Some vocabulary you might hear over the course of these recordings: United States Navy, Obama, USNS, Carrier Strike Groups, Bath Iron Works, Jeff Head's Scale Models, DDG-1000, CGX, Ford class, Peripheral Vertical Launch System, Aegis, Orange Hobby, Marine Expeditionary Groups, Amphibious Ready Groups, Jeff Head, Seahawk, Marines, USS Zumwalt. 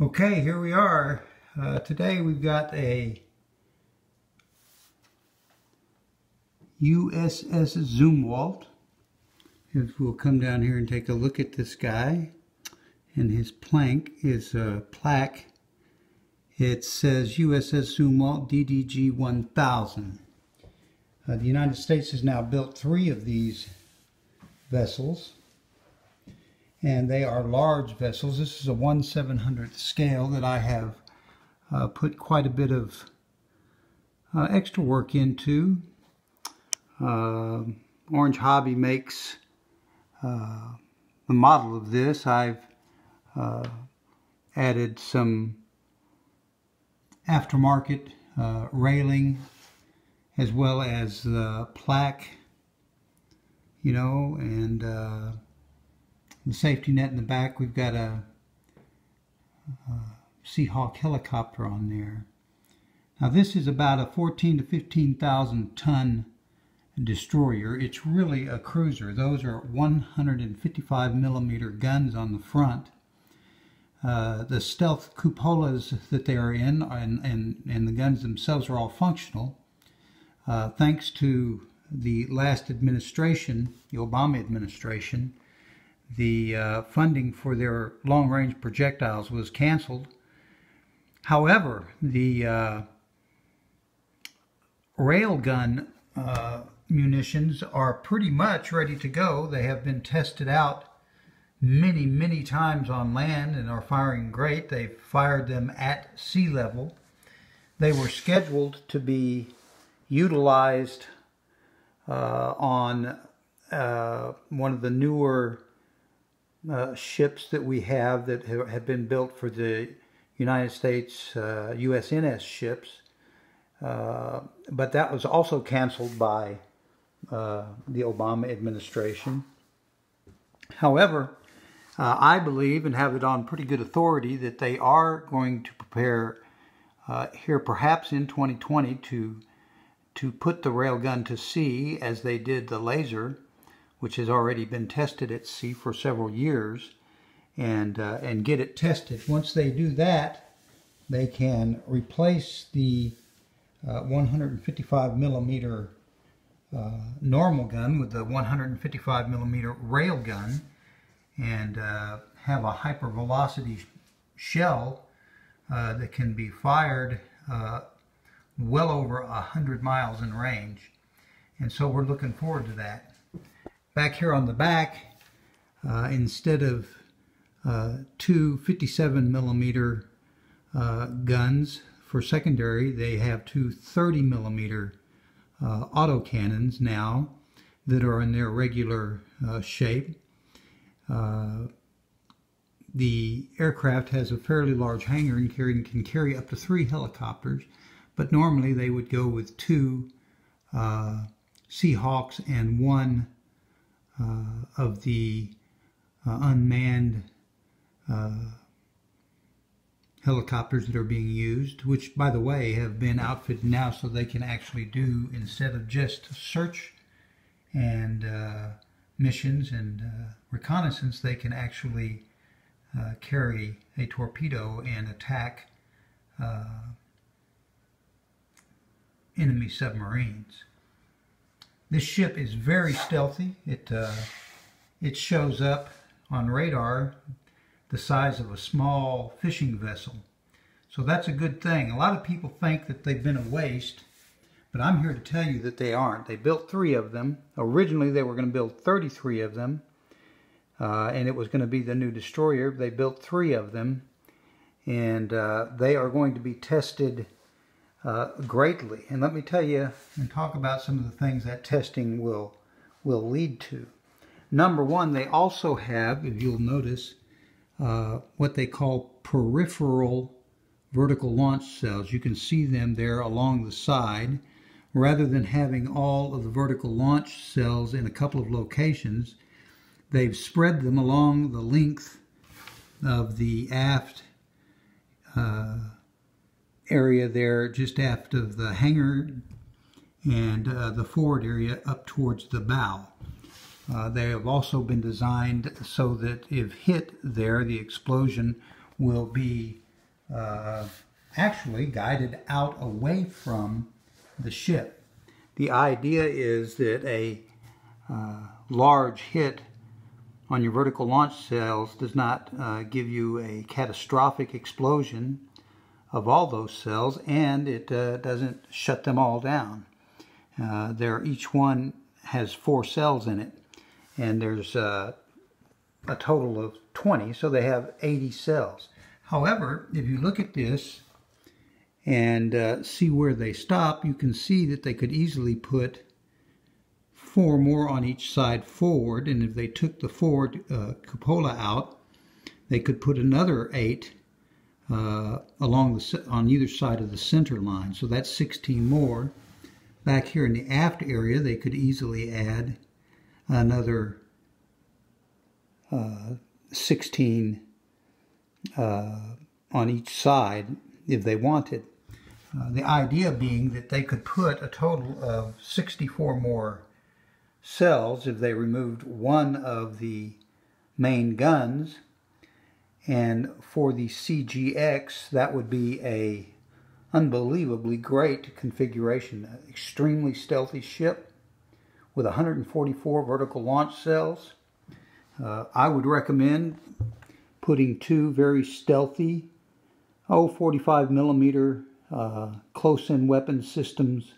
Okay, here we are. Today we've got a USS Zumwalt. We'll come down here and take a look at this guy. And his plank is a plaque. It says USS Zumwalt DDG-1000. The United States has now built 3 of these vessels. And they are large vessels. This is a 1/700th scale that I have put quite a bit of extra work into. Orange Hobby makes the model of this. I've added some aftermarket railing as well as the plaque, you know, and the safety net in the back. We've got a Seahawk helicopter on there. Now this is about a 14,000 to 15,000 ton destroyer. It's really a cruiser. Those are 155 millimeter guns on the front. The stealth cupolas that they are in and the guns themselves are all functional. Thanks to the last administration, the Obama administration, the funding for their long-range projectiles was canceled. However, the railgun munitions are pretty much ready to go. They have been tested out many, many times on land and are firing great. They've fired them at sea level. They were scheduled to be utilized on one of the newer ships that we have that have been built for the United States USNS ships. But that was also canceled by the Obama administration. However, I believe and have it on pretty good authority that they are going to prepare here perhaps in 2020 to put the railgun to sea as they did the laser, which has already been tested at sea for several years, and get it tested. Once they do that, they can replace the 155 millimeter normal gun with the 155 millimeter rail gun, and have a hypervelocity shell that can be fired well over 100 miles in range. And so we're looking forward to that. Back here on the back, instead of two 57 millimeter guns for secondary, they have two 30 millimeter autocannons now that are in their regular shape. The aircraft has a fairly large hangar and can carry up to 3 helicopters, but normally they would go with 2 Seahawks and 1 of the unmanned helicopters that are being used, which, by the way, have been outfitted now so they can actually do, instead of just search and missions and reconnaissance, they can actually carry a torpedo and attack enemy submarines. This ship is very stealthy. It shows up on radar the size of a small fishing vessel. So that's a good thing. A lot of people think that they've been a waste, but I'm here to tell you that they aren't. They built 3 of them. Originally, they were going to build 33 of them, and it was going to be the new destroyer. They built 3 of them, and they are going to be tested greatly. And let me tell you and talk about some of the things that testing will lead to. Number one, they also have, if you'll notice, what they call peripheral vertical launch cells. You can see them there along the side. Rather than having all of the vertical launch cells in a couple of locations, they've spread them along the length of the aft area there, just aft of the hangar, and the forward area up towards the bow. They have also been designed so that if hit there, the explosion will be actually guided out away from the ship. The idea is that a large hit on your vertical launch cells does not give you a catastrophic explosion of all those cells, and it doesn't shut them all down. Each one has 4 cells in it, and there's a total of 20, so they have 80 cells. However, if you look at this and see where they stop, you can see that they could easily put 4 more on each side forward, and if they took the forward cupola out, they could put another 8 on either side of the center line, so that's 16 more. Back here in the aft area, they could easily add another 16 on each side if they wanted. The idea being that they could put a total of 64 more cells if they removed one of the main guns, and for the CGX that would be a unbelievably great configuration. An extremely stealthy ship with 144 vertical launch cells. I would recommend putting 2 very stealthy 45mm close-in weapon systems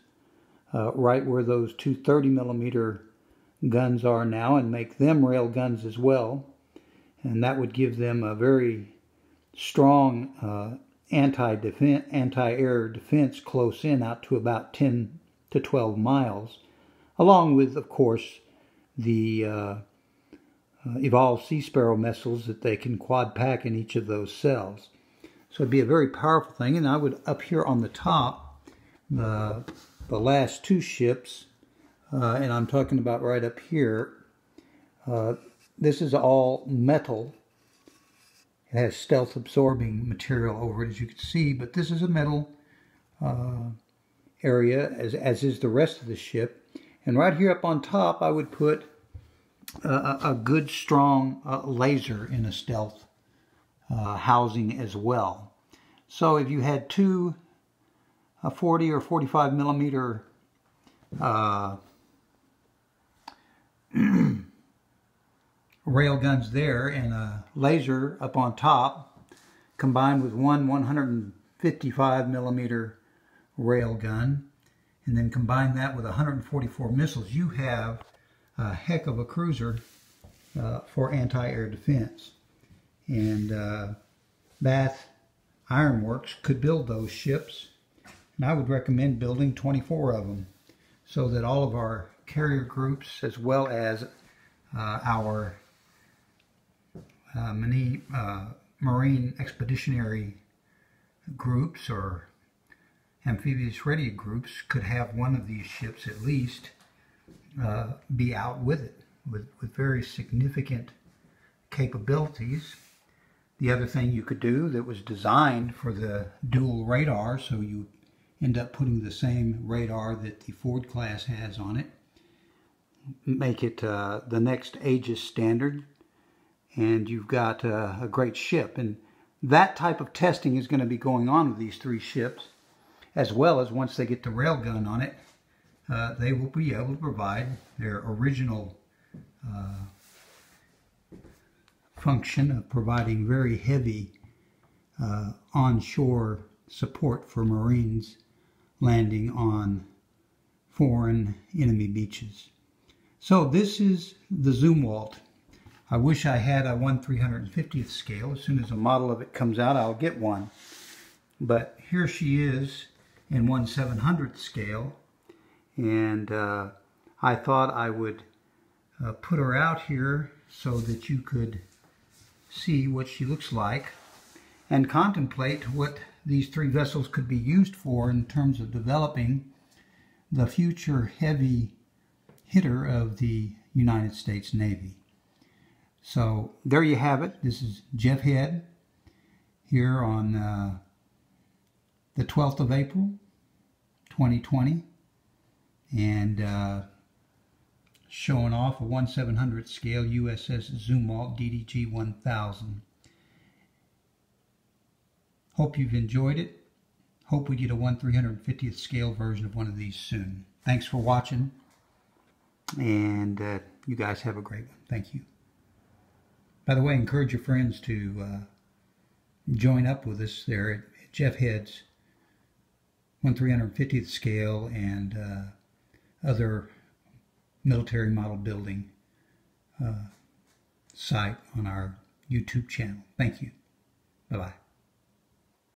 right where those 2 30mm guns are now, and make them rail guns as well, and that would give them a very strong anti-air defense close in out to about 10 to 12 miles, along with, of course, the evolved Sea Sparrow missiles that they can quad pack in each of those cells. So it'd be a very powerful thing. And I would, up here on the top, the last 2 ships, and I'm talking about right up here, this is all metal. It has stealth absorbing material over it, as you can see, but this is a metal area, as is the rest of the ship. And right here up on top, I would put a good strong laser in a stealth housing as well. So if you had 2 40 or 45mm rail guns there and a laser up on top, combined with one 155mm rail gun, and then combine that with 144 missiles, you have a heck of a cruiser for anti-air defense. And Bath Iron Works could build those ships, and I would recommend building 24 of them, so that all of our carrier groups, as well as our marine expeditionary groups or amphibious ready groups, could have one of these ships at least be out with it, with very significant capabilities. The other thing you could do that was designed for the dual radar, so you end up putting the same radar that the Ford class has on it, make it the next Aegis standard, and you've got a great ship. And that type of testing is going to be going on with these 3 ships, as well as once they get the railgun on it, they will be able to provide their original function of providing very heavy onshore support for Marines landing on foreign enemy beaches. So this is the Zumwalt. I wish I had a 1/350th scale. As soon as a model of it comes out, I'll get one. But here she is in 1/700th scale. And I thought I would put her out here so that you could see what she looks like and contemplate what these 3 vessels could be used for in terms of developing the future heavy hitter of the United States Navy. So there you have it. This is Jeff Head here on the 12th of April, 2020. And showing off a 1/700th scale USS Zumwalt DDG-1000. Hope you've enjoyed it. Hope we get a 1/350th scale version of one of these soon. Thanks for watching, and you guys have a great one. Thank you. By the way, encourage your friends to join up with us there at Jeff Head's 1/350th scale and other military model building site on our YouTube channel. Thank you. Bye-bye.